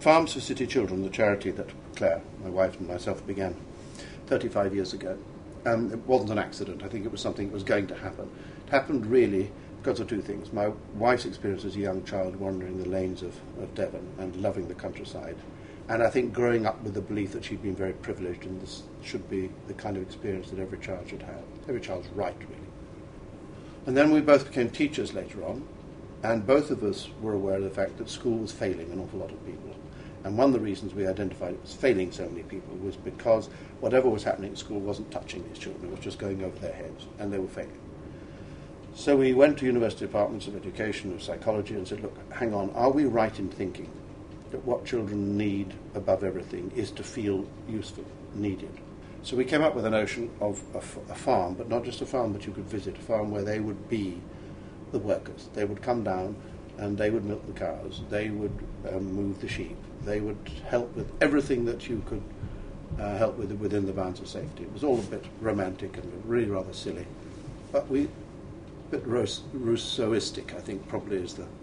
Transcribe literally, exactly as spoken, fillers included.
Farms for City Children, the charity that Claire, my wife and myself began thirty-five years ago. Um, it wasn't an accident. I think it was something that was going to happen. It happened really because of two things. My wife's experience as a young child wandering the lanes of, of Devon and loving the countryside. And I think growing up with the belief that she'd been very privileged and this should be the kind of experience that every child should have. Every child's right, really. And then we both became teachers later on. And both of us were aware of the fact that school was failing an awful lot of people. And one of the reasons we identified it was failing so many people was because whatever was happening at school wasn't touching these children. It was just going over their heads, and they were failing. So we went to university departments of education, of psychology, and said, look, hang on, are we right in thinking that what children need above everything is to feel useful, needed? So we came up with a notion of a, f a farm, but not just a farm that you could visit, a farm where they would be the workers. They would come down and they would milk the cows, they would um, move the sheep, they would help with everything that you could uh, help with within the bounds of safety. It was all a bit romantic and really rather silly, but we, a bit Rousseauistic, I think probably is the